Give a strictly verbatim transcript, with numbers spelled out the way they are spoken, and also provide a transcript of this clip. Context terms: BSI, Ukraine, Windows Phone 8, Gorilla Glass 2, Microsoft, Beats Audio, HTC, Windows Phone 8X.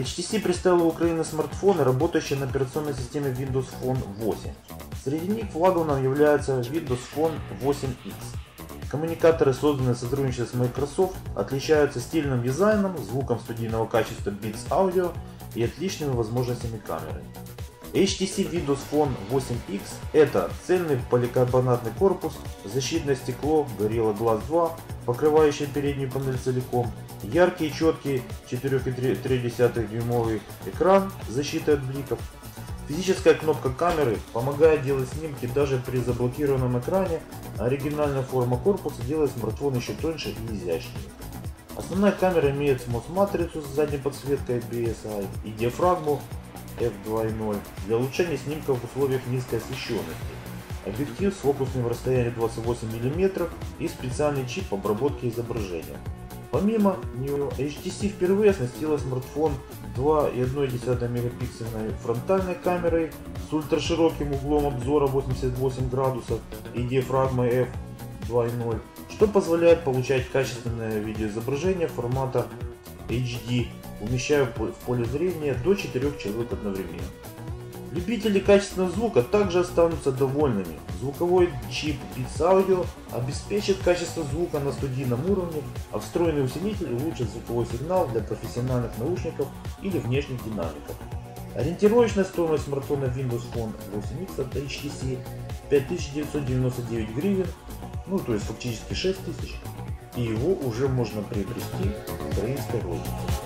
эйч ти си представила Украине смартфоны, работающие на операционной системе Windows Phone восемь. Среди них флагманом является Windows Phone восемь икс. Коммуникаторы, созданные в сотрудничестве с Microsoft, отличаются стильным дизайном, звуком студийного качества Beats Audio и отличными возможностями камеры. эйч ти си Windows Phone восемь икс – это цельный поликарбонатный корпус, защитное стекло Gorilla Glass два, покрывающее переднюю панель целиком, яркий и четкий четыре и три десятых дюймовый экран с защитой от бликов. Физическая кнопка камеры помогает делать снимки даже при заблокированном экране, а оригинальная форма корпуса делает смартфон еще тоньше и изящнее. Основная камера имеет смус-матрицу с задней подсветкой би эс ай и диафрагму эф два ноль для улучшения снимков в условиях низкой освещенности, объектив с фокусным расстоянием двадцать восемь миллиметров и специальный чип обработки изображения. Помимо него, эйч ти си впервые оснастила смартфон два и одна десятая мегапиксельной фронтальной камерой с ультрашироким углом обзора восемьдесят восемь градусов и диафрагмой эф два ноль, что позволяет получать качественное видеоизображение формата эйч ди, умещая в поле зрения до четырёх человек одновременно. Любители качественного звука также останутся довольными. Звуковой чип Beats Audio обеспечит качество звука на студийном уровне, а встроенный усилитель улучшит звуковой сигнал для профессиональных наушников или внешних динамиков. Ориентировочная стоимость смартфона Windows Phone восемь икс от эйч ти си пять тысяч девятьсот девяносто девять гривен, ну то есть фактически шесть тысяч, и его уже можно приобрести в украинской рознице.